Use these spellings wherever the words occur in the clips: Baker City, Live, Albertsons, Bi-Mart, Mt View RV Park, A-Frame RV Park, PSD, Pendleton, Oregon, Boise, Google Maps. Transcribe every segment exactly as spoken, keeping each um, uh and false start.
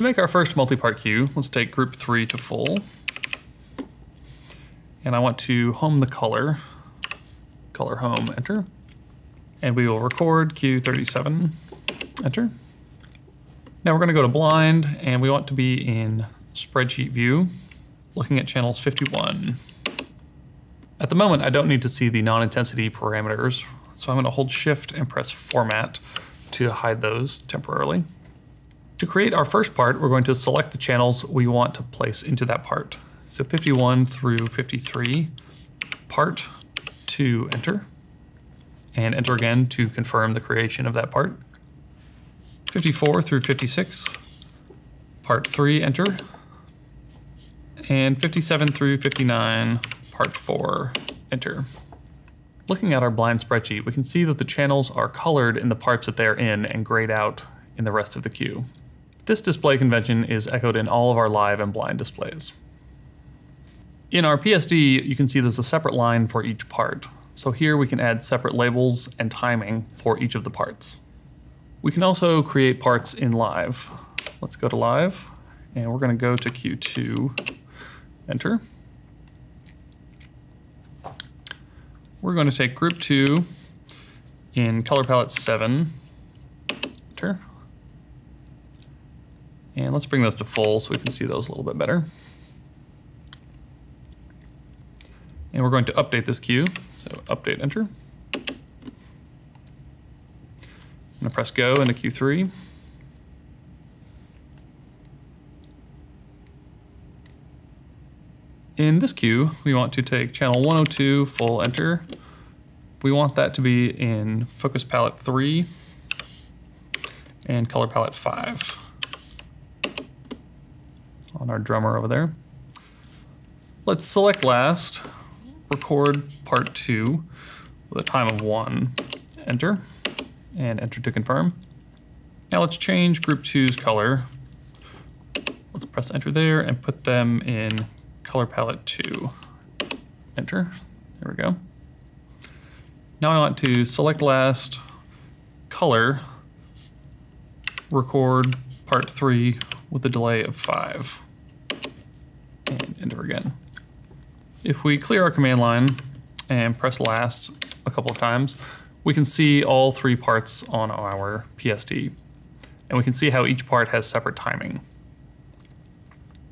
To make our first multi-part queue, let's take group three to full. And I want to home the color, color home, enter. And we will record Q thirty-seven, enter. Now we're going to go to blind, and we want to be in spreadsheet view, looking at channels fifty-one. At the moment, I don't need to see the non-intensity parameters, so I'm going to hold shift and press format to hide those temporarily. To create our first part, we're going to select the channels we want to place into that part. So fifty-one through fifty-three, part two, enter, and enter again to confirm the creation of that part. fifty-four through fifty-six, part three, enter, and fifty-seven through fifty-nine, part four, enter. Looking at our blind spreadsheet, we can see that the channels are colored in the parts that they're in and grayed out in the rest of the queue. This display convention is echoed in all of our live and blind displays. In our P S D, you can see there's a separate line for each part. So here we can add separate labels and timing for each of the parts. We can also create parts in live. Let's go to live, and we're going to go to Q two, enter. We're going to take group two in color palette seven, enter. And let's bring those to full so we can see those a little bit better. And we're going to update this queue, so update, enter. I'm going to press go into Q three. In this queue, we want to take channel one oh two, full, enter. We want that to be in focus palette three and color palette five on our drummer over there. Let's select last, record part two with a time of one, enter. And enter to confirm. Now let's change group two's color. Let's press enter there and put them in color palette two. Enter, there we go. Now I want to select last, color, record part three with a delay of five. And enter again. If we clear our command line and press last a couple of times, we can see all three parts on our P S D, and we can see how each part has separate timing.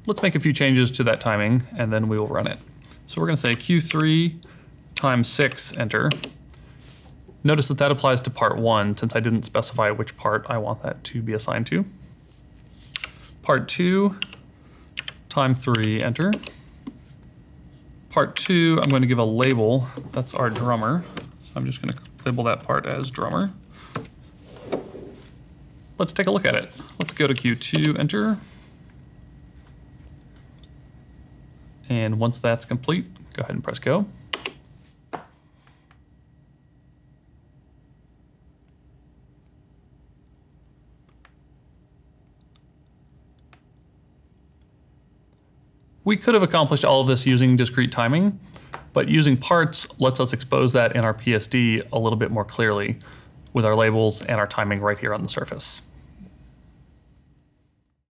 Let's make a few changes to that timing, and then we will run it. So we're going to say Q three times six, enter. Notice that that applies to part one, since I didn't specify which part I want that to be assigned to. Part two times three, enter. Part two, I'm going to give a label. That's our drummer. I'm just going to label that part as drummer. Let's take a look at it. Let's go to Q two, enter. And once that's complete, go ahead and press go. We could have accomplished all of this using discrete timing, but using parts lets us expose that in our P S D a little bit more clearly with our labels and our timing right here on the surface.